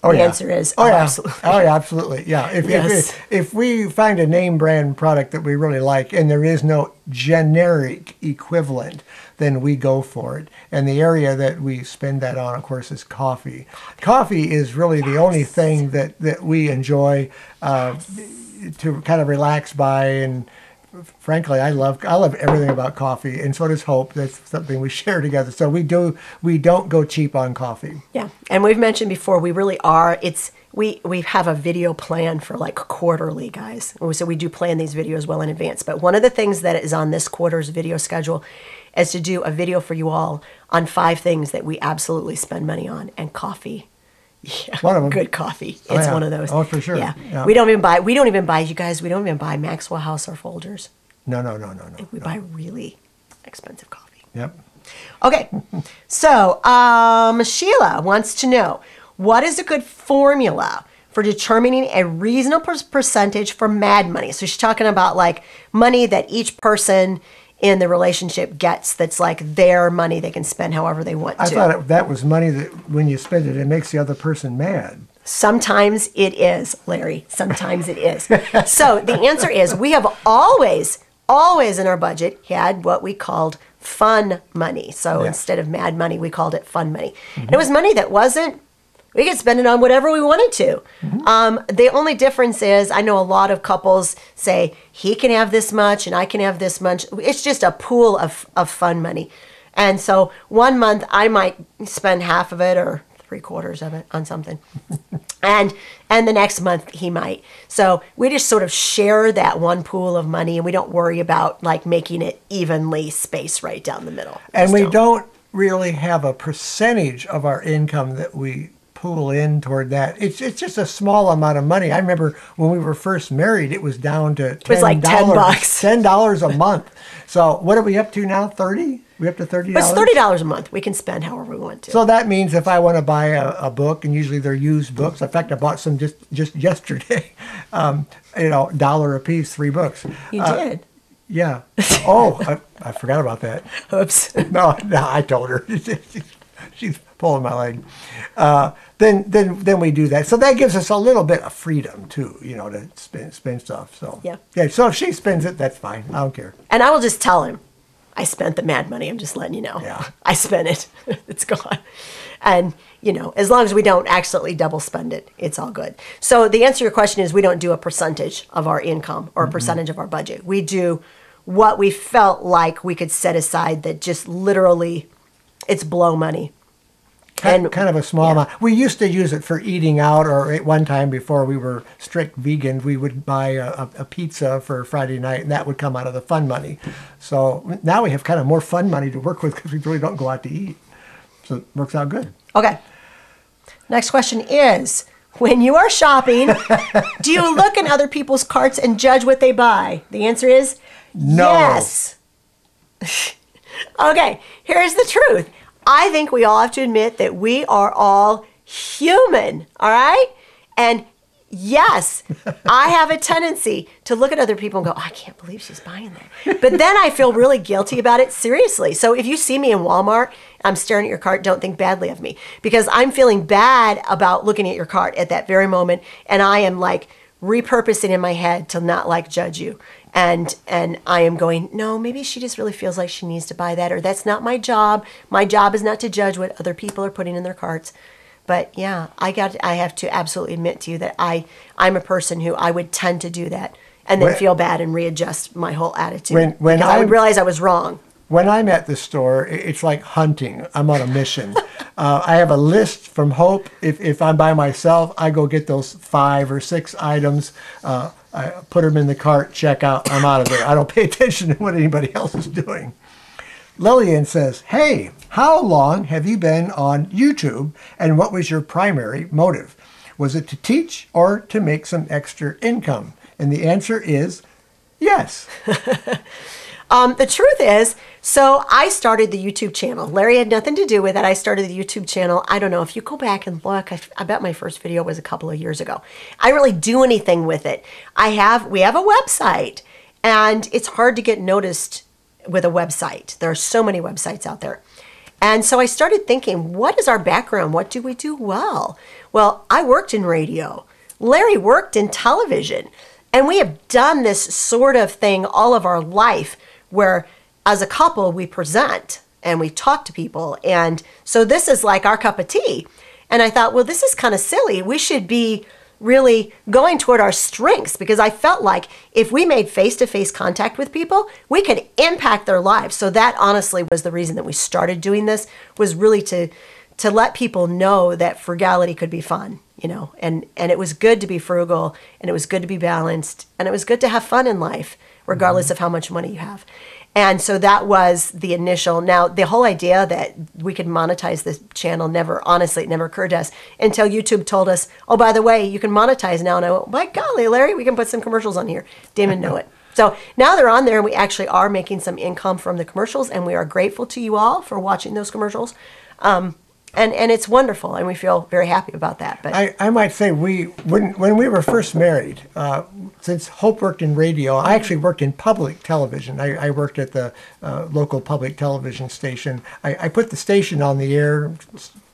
Oh, the answer is, absolutely. Oh, yeah, absolutely. Yeah. If we find a name brand product that we really like and there is no generic equivalent, then we go for it. And the area that we spend that on, of course, is coffee. Coffee is really the only thing that we enjoy to kind of relax by, and frankly, I love everything about coffee, and so does Hope. That's something we share together. So we don't go cheap on coffee. Yeah, and we've mentioned before, we really are. We have a video plan for like quarterly, guys. So we do plan these videos well in advance. But one of the things that is on this quarter's video schedule is to do a video for you all on 5 things that we absolutely spend money on, and coffee. Yeah, one of them. Good coffee. It's one of those. Oh, for sure. Yeah. We don't even buy Maxwell House or Folgers. No. We buy really expensive coffee. Yep. Okay. So Sheila wants to know, what is a good formula for determining a reasonable percentage for mad money? So she's talking about like money that each person in the relationship gets that's like their money they can spend however they want to. I thought that was money that when you spend it, it makes the other person mad. Sometimes it is, Larry. Sometimes it is. So the answer is we have always in our budget had what we called fun money. So instead of mad money, we called it fun money. Mm-hmm. And it was money that wasn't, we could spend it on whatever we wanted to. Mm-hmm. The only difference is I know a lot of couples say he can have this much and I can have this much. It's just a pool of fun money. And so one month I might spend half of it or 3/4 of it on something. And the next month he might. So we just sort of share that one pool of money and we don't worry about like making it evenly spaced right down the middle. And we don't really have a percentage of our income that we pool in toward that. It's just a small amount of money. I remember when we were first married, it was down to $10. It was like $10. $10 a month. So what are we up to now? 30? We up to $30? But it's $30 a month. We can spend however we want to. So that means if I want to buy a book, and usually they're used books. In fact, I bought some just yesterday. You know, $1 a piece, 3 books. You did. Yeah. Oh, I forgot about that. Oops. No, I told her. She's pulling my leg. Then we do that. So that gives us a little bit of freedom too, you know, to spend stuff. So yeah. So if she spends it, that's fine. I don't care. And I will just tell him, I spent the mad money. I'm just letting you know. Yeah. I spent it. It's gone. And you know, as long as we don't accidentally double spend it, it's all good. So the answer to your question is we don't do a percentage of our income or a percentage of our budget. We do what we felt like we could set aside that just literally it's blow money. Kind of a small amount. We used to use it for eating out, or at one time before we were strict vegan, we would buy a pizza for Friday night, and that would come out of the fun money. So now we have kind of more fun money to work with because we really don't go out to eat. So it works out good. Okay. Next question is, when you are shopping, do you look in other people's carts and judge what they buy? The answer is no. Yes. Okay, here's the truth. I think we all have to admit that we are all human, all right? And yes, I have a tendency to look at other people and go, oh, I can't believe she's buying that. But then I feel really guilty about it, seriously. So if you see me in Walmart, I'm staring at your cart, don't think badly of me. Because I'm feeling bad about looking at your cart at that very moment, and I am like repurposing in my head to not like judge you. And I am going, no, maybe she just really feels like she needs to buy that, or that's not my job. My job is not to judge what other people are putting in their carts. But yeah, I have to absolutely admit to you that I'm a person who I would tend to do that and then feel bad and readjust my whole attitude. When I would realize I was wrong. When I'm at the store, it's like hunting. I'm on a mission. I have a list from Hope. If I'm by myself, I go get those 5 or 6 items. I put them in the cart, check out, I'm out of there. I don't pay attention to what anybody else is doing. Lillian says, hey, how long have you been on YouTube and what was your primary motive? Was it to teach or to make some extra income? And the answer is yes. The truth is, so I started the YouTube channel. Larry had nothing to do with it. I started the YouTube channel. I don't know. If you go back and look, I bet my first video was a couple of years ago. I didn't really do anything with it. We have a website, and it's hard to get noticed with a website. There are so many websites out there. And so I started thinking, what is our background? What do we do well? Well, I worked in radio. Larry worked in television. And we have done this sort of thing all of our life, where as a couple, we present and we talk to people. And so this is like our cup of tea. And I thought, well, this is kind of silly. We should be really going toward our strengths, because I felt like if we made face-to-face contact with people, we could impact their lives. So that honestly was the reason that we started doing this, was really to let people know that frugality could be fun, you know, and it was good to be frugal, and it was good to be balanced, and it was good to have fun in life, regardless of how much money you have. And so that was the initial. Now, the whole idea that we could monetize this channel honestly, it never occurred to us until YouTube told us, oh, by the way, you can monetize now. And I went, my golly, Larry, we can put some commercials on here. Didn't even know it. So now they're on there, and we actually are making some income from the commercials, and we are grateful to you all for watching those commercials. And it's wonderful, and we feel very happy about that. But I might say we when we were first married, since Hope worked in radio, I actually worked in public television. I worked at the local public television station. I put the station on the air,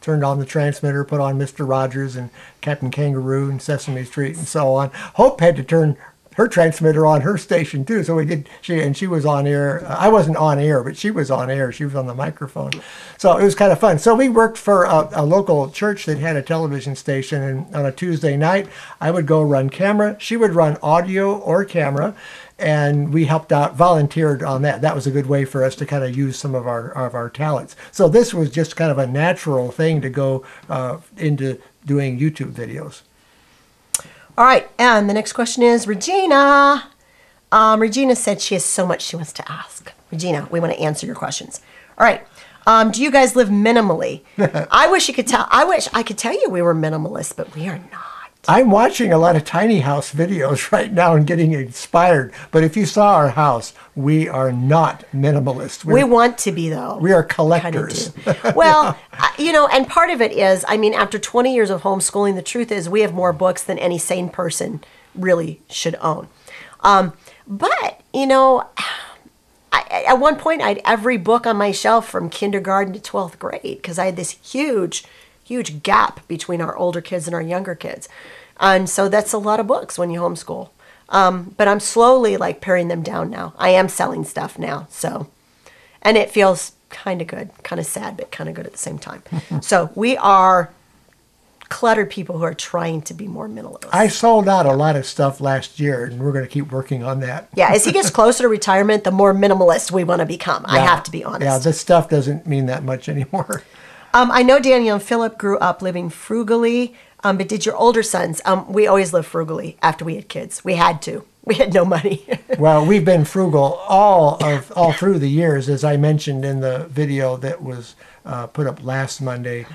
turned on the transmitter, put on Mr. Rogers and Captain Kangaroo and Sesame Street and so on. Hope had to turn her transmitter on her station too, so we did. She was on air. I wasn't on air, but she was on air. She was on the microphone, so it was kind of fun. So we worked for a local church that had a television station, and on a Tuesday night, I would go run camera. She would run audio or camera, and we helped out, volunteered on that. That was a good way for us to kind of use some of our talents. So this was just kind of a natural thing to go into doing YouTube videos. All right, and the next question is Regina. Regina said she has so much she wants to ask. Regina, we want to answer your questions. All right, do you guys live minimally? I wish you could tell. I wish I could tell you we were minimalist, but we are not. I'm watching a lot of tiny house videos right now and getting inspired. But if you saw our house, we are not minimalist. We want to be, though. We are collectors. Well, yeah. You know, and part of it is, I mean, after 20 years of homeschooling, the truth is we have more books than any sane person really should own. But, you know, at one point I had every book on my shelf from kindergarten to 12th grade because I had this huge gap between our older kids and our younger kids. And so that's a lot of books when you homeschool. But I'm slowly like paring them down now. I am selling stuff now. So, and it feels kind of good, kind of sad, but kind of good at the same time. So we are cluttered people who are trying to be more minimalist. I sold out a lot of stuff last year, and we're going to keep working on that. Yeah, as he gets closer to retirement, the more minimalist we want to become. Yeah. I have to be honest. Yeah, this stuff doesn't mean that much anymore. I know Daniel and Philip grew up living frugally, but did your older sons? We always lived frugally after we had kids. We had to. We had no money. Well, we've been frugal all through the years, as I mentioned in the video that was put up last Monday.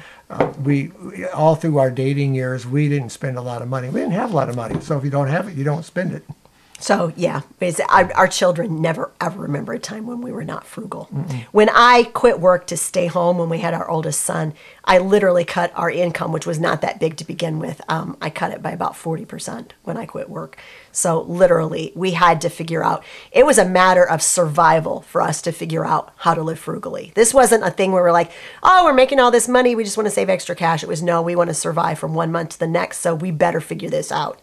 We all through our dating years, we didn't spend a lot of money. We didn't have a lot of money, so if you don't have it, you don't spend it. So, yeah, our children never, ever remember a time when we were not frugal. Mm-mm. When I quit work to stay home when we had our oldest son, I literally cut our income, which was not that big to begin with. I cut it by about 40% when I quit work. So, literally, we had to figure out. It was a matter of survival for us to figure out how to live frugally. This wasn't a thing where we're like, oh, we're making all this money. We just want to save extra cash. It was, no, we want to survive from one month to the next, so we better figure this out.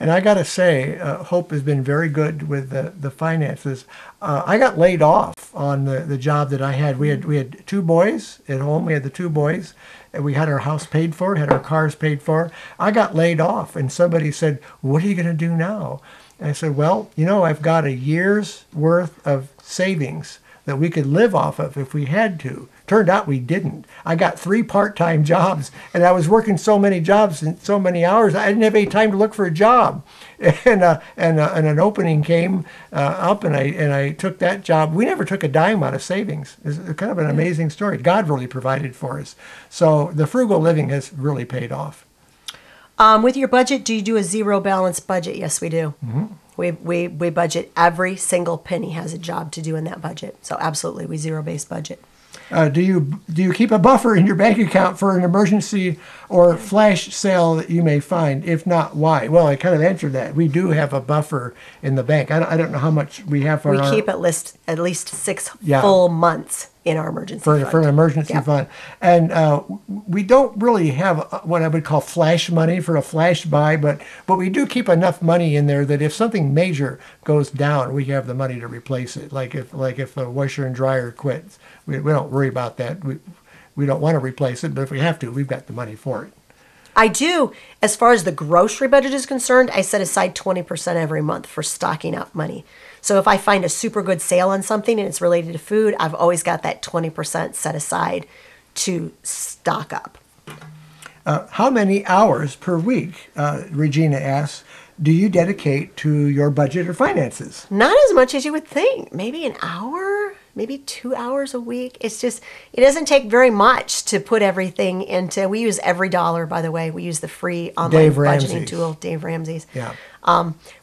And I got to say, Hope has been very good with the finances. I got laid off on the job that I had. We had two boys at home. We had the two boys, and we had our house paid for, had our cars paid for. I got laid off, and somebody said, "What are you going to do now?" And I said, "Well, you know, I've got a year's worth of savings that we could live off of if we had to." Turned out we didn't. I got 3 part-time jobs, and I was working so many jobs and so many hours, I didn't have any time to look for a job. And an opening came up, and I took that job. We never took a dime out of savings. It's kind of an amazing story. God really provided for us. So the frugal living has really paid off. With your budget, do you do a zero balance budget? Yes, we do. Mm-hmm. We budget every single penny has a job to do in that budget. So absolutely, we zero-based budget. Do you keep a buffer in your bank account for an emergency or flash sale that you may find? If not, why? Well, I kind of answered that. We do have a buffer in the bank. I don't know how much we have for. We keep at least 6 full months in our emergency fund. For an emergency fund. And we don't really have what I would call flash money for a flash buy, but we do keep enough money in there that if something major goes down, we have the money to replace it. Like if a washer and dryer quits, we don't worry about that. We don't want to replace it, but if we have to, we've got the money for it. I do. As far as the grocery budget is concerned, I set aside 20% every month for stocking up money. So if I find a super good sale on something and it's related to food, I've always got that 20% set aside to stock up. How many hours per week, Regina asks, do you dedicate to your budget or finances? Not as much as you would think. Maybe an hour, maybe 2 hours a week. It's just, it doesn't take very much to put everything into. We use every dollar, by the way. We use the free online budgeting tool, Dave Ramsey's. Yeah.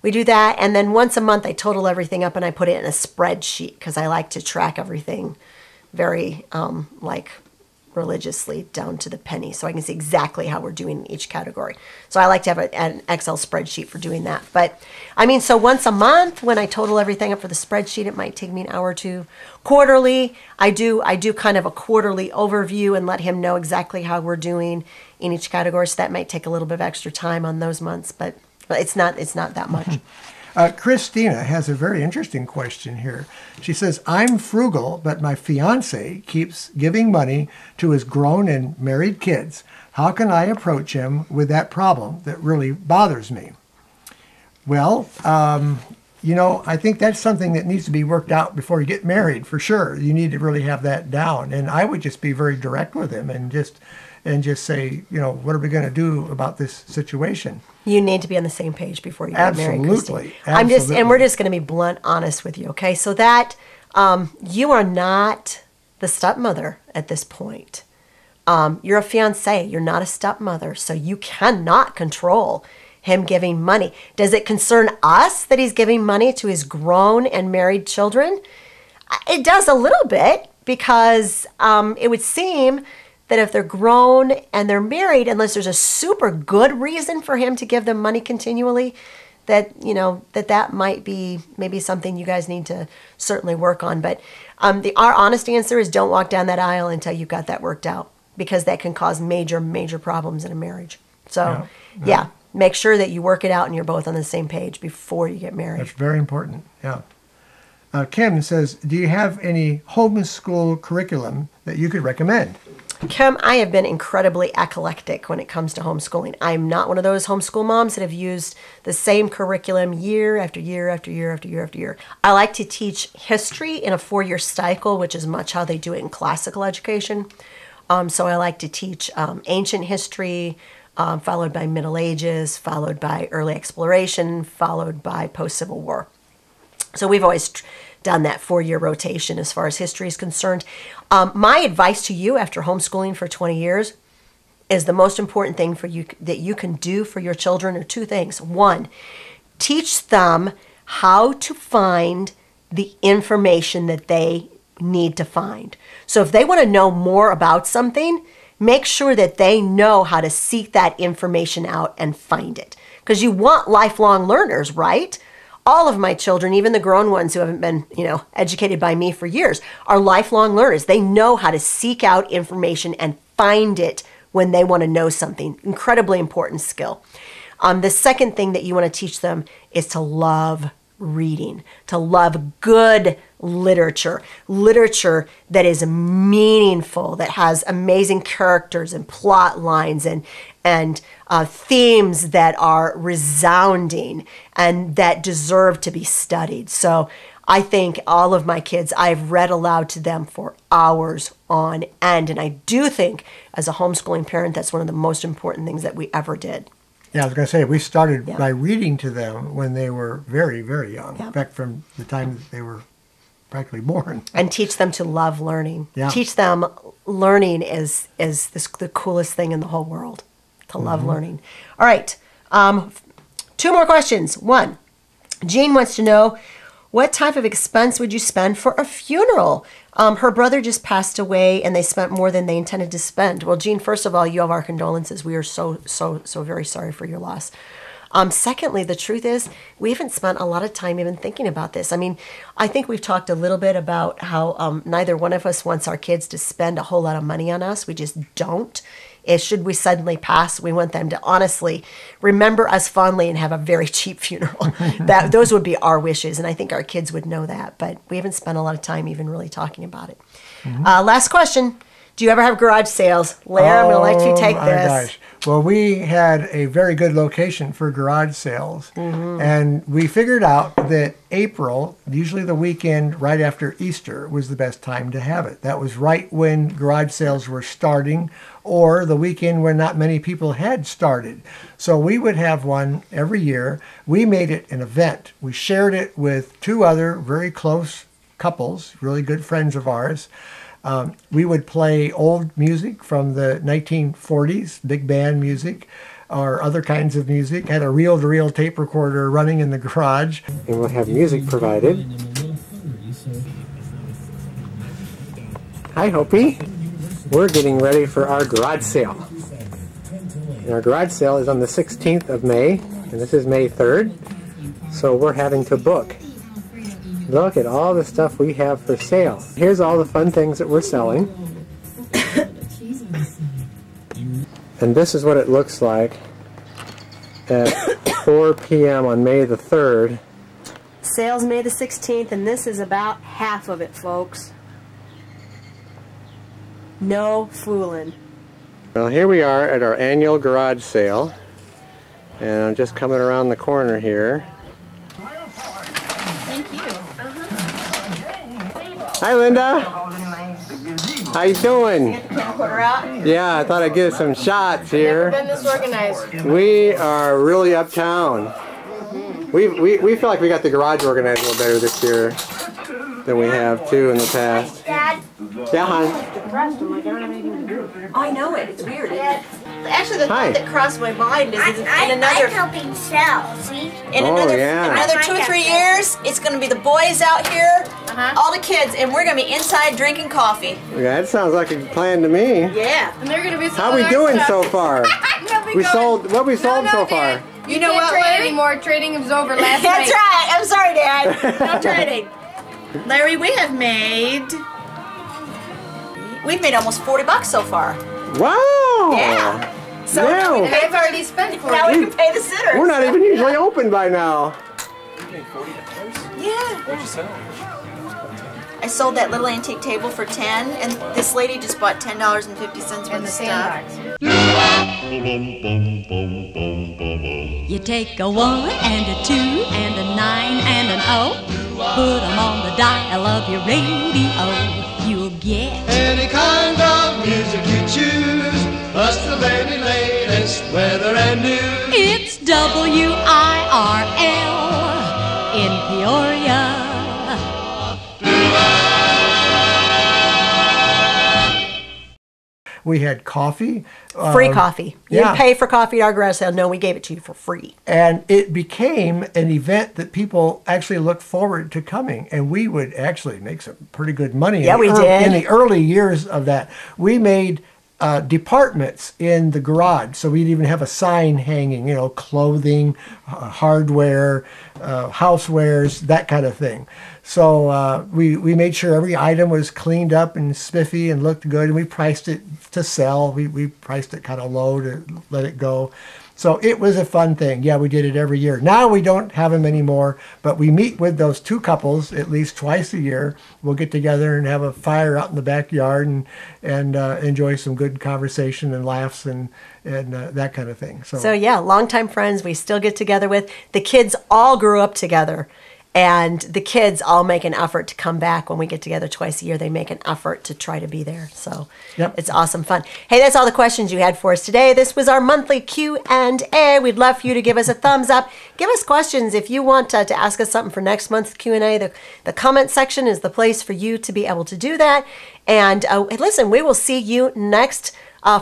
We do that, and then once a month I total everything up and I put it in a spreadsheet because I like to track everything very religiously down to the penny, so I can see exactly how we're doing in each category. So I like to have an Excel spreadsheet for doing that. But I mean, so once a month when I total everything up for the spreadsheet, it might take me an hour or two. Quarterly, I do kind of a quarterly overview and let him know exactly how we're doing in each category. So that might take a little bit of extra time on those months, but it's not that much. Christina has a very interesting question here. She says, I'm frugal, but my fiance keeps giving money to his grown and married kids. How can I approach him with that problem that really bothers me? Well, you know, I think that's something that needs to be worked out before you get married, for sure. You need to really have that down. And I would just be very direct with him and just say, you know, what are we going to do about this situation? You need to be on the same page before you get married, Christine. I'm just, and we're just going to be blunt, honest with you, okay? So that you are not the stepmother at this point. You're a fiance. You're not a stepmother, so you cannot control him giving money. Does it concern us that he's giving money to his grown and married children? It does a little bit, because it would seem that if they're grown and they're married, unless there's a super good reason for him to give them money continually, that, you know, that might be maybe something you guys need to certainly work on. But our honest answer is don't walk down that aisle until you've got that worked out, because that can cause major, major problems in a marriage. So, yeah, make sure that you work it out and you're both on the same page before you get married. That's very important, yeah. Kim says, do you have any homeschool curriculum that you could recommend? Kim, I have been incredibly eclectic when it comes to homeschooling. I'm not one of those homeschool moms that have used the same curriculum year after year after year after year after year. I like to teach history in a four-year cycle, which is much how they do it in classical education. So I like to teach ancient history, followed by Middle Ages, followed by early exploration, followed by post-Civil War. So we've always done that four-year rotation as far as history is concerned. My advice to you after homeschooling for 20 years is the most important thing for you that you can do for your children are two things. One, teach them how to find the information that they need to find. So if they want to know more about something, make sure that they know how to seek that information out and find it. Because you want lifelong learners, right? All of my children, even the grown ones who haven't been, you know, educated by me for years, are lifelong learners. They know how to seek out information and find it when they want to know something. Incredibly important skill. The second thing that you want to teach them is to love reading, to love good literature, literature that is meaningful, that has amazing characters and plot lines and themes that are resounding and that deserve to be studied. So I think all of my kids, I've read aloud to them for hours on end. And I do think as a homeschooling parent, that's one of the most important things that we ever did. Yeah, I was going to say, we started by reading to them when they were very, very young. Yeah. In fact, from the time that they were practically born. And teach them to love learning. Yeah. Teach them learning is the coolest thing in the whole world. To love learning. All right. Two more questions. One, Jane wants to know, what type of expense would you spend for a funeral? Her brother just passed away and they spent more than they intended to spend. Well, Jane, first of all, you have our condolences. We are so very sorry for your loss. Secondly, the truth is we haven't spent a lot of time even thinking about this. I mean, I think we've talked a little bit about how neither one of us wants our kids to spend a whole lot of money on us. We just don't. If should we suddenly pass, we want them to honestly remember us fondly and have a very cheap funeral. Those would be our wishes, and I think our kids would know that, but we haven't spent a lot of time even really talking about it. Last question. Do you ever have garage sales? Lara, I'm going to let you take this. Gosh. Well, we had a very good location for garage sales, and we figured out that April, usually the weekend right after Easter, was the best time to have it. That was right when garage sales were starting, or the weekend where not many people had started. So we would have one every year. We made it an event. We shared it with two other very close couples, really good friends of ours. We would play old music from the 1940s, big band music, or other kinds of music. Had a reel-to-reel tape recorder running in the garage. And we'll have music provided. Hi, Hopi. we're getting ready for our garage sale. And our garage sale is on the 16th of May, and this is May 3rd, so we're having to book. Look at all the stuff we have for sale. Here's all the fun things that we're selling. And this is what it looks like at 4 p.m. on May the 3rd. Sales May the 16th, and this is about half of it, folks. No fooling. Well, here we are at our annual garage sale, and I'm just coming around the corner here. Hi, Linda. How you doing? Yeah, I thought I'd get some shots here. I've never been this organized. We are really uptown. We feel like we got the garage organized a little better this year than we have too in the past. Dad. Yeah, hon. I know it. It's weird. Actually, the thought that crossed my mind is in another. I'm helping sell. See? In another 2 or 3 years, it's going to be the boys out here. All the kids, and we're going to be inside drinking coffee. Yeah, that sounds like a plan to me. Yeah. And they're going to be how are we doing so far? We sold, what we sold so far? You know what, Larry? Anymore. Trading is over last night. That's right. I'm sorry, Dad. No trading. Larry, we have made, we've made almost 40 bucks so far. Wow. Yeah. So now we have already spent 40. Now we can pay the sitters. We're not even usually open by now. You made $40? Yeah. What'd you sell? I sold that little antique table for $10, and this lady just bought $10.50 worth of stuff. You take a 1 and a 2 and a 9 and an 0, put them on the dial of your radio. You'll get any kind of music you choose. Us the very latest weather and news. It's WIRL in Peoria. We had coffee. Free coffee. You didn't pay for coffee at our garage sale. No, we gave it to you for free. And it became an event that people actually looked forward to coming. And we would actually make some pretty good money. Yeah, we did. In the early years of that. We made departments in the garage. So we'd even have a sign hanging, you know, clothing, hardware, housewares, that kind of thing. So we made sure every item was cleaned up and spiffy and looked good, and we priced it to sell. We priced it kind of low to let it go. So it was a fun thing. Yeah, we did it every year. Now we don't have them anymore, but we meet with those two couples at least twice a year. We'll get together and have a fire out in the backyard and enjoy some good conversation and laughs and that kind of thing. So yeah, longtime friends we still get together with. The kids all grew up together. And the kids all make an effort to come back when we get together twice a year. They make an effort to try to be there. So it's awesome fun. Hey, that's all the questions you had for us today. This was our monthly Q&A. We'd love for you to give us a thumbs up. Give us questions if you want to ask us something for next month's Q&A. The comment section is the place for you to be able to do that. And listen, we will see you next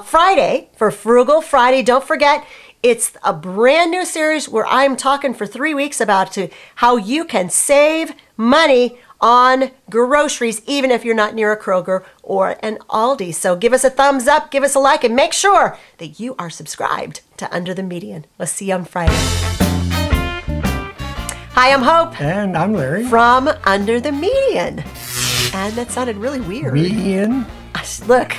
Friday for Frugal Friday. Don't forget, it's a brand new series where I'm talking for 3 weeks about how you can save money on groceries, even if you're not near a Kroger or an Aldi. So give us a thumbs up, give us a like, and make sure that you are subscribed to Under the Median. We'll see you on Friday. Hi, I'm Hope. And I'm Larry. From Under the Median. And that sounded really weird. Median? Look.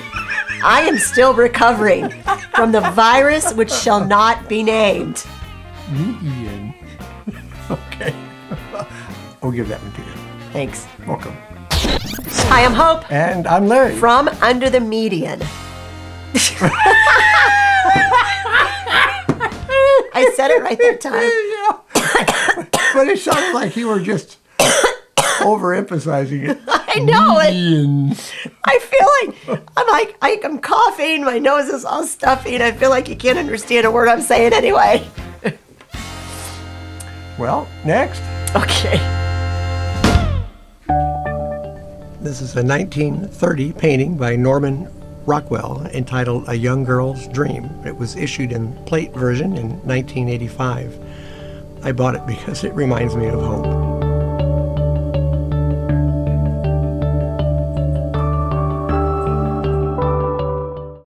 I am still recovering from the virus which shall not be named. Median. Okay. I'll give that one to you. Thanks. Welcome. Hi, I'm Hope. And I'm Larry. From Under the Median. I said it right that time. But it sounded like you were just overemphasizing it. I know it. I feel like I'm coughing. My nose is all stuffy, and I feel like you can't understand a word I'm saying anyway. Well, next. Okay. This is a 1930 painting by Norman Rockwell entitled "A Young Girl's Dream." It was issued in plate version in 1985. I bought it because it reminds me of Hope.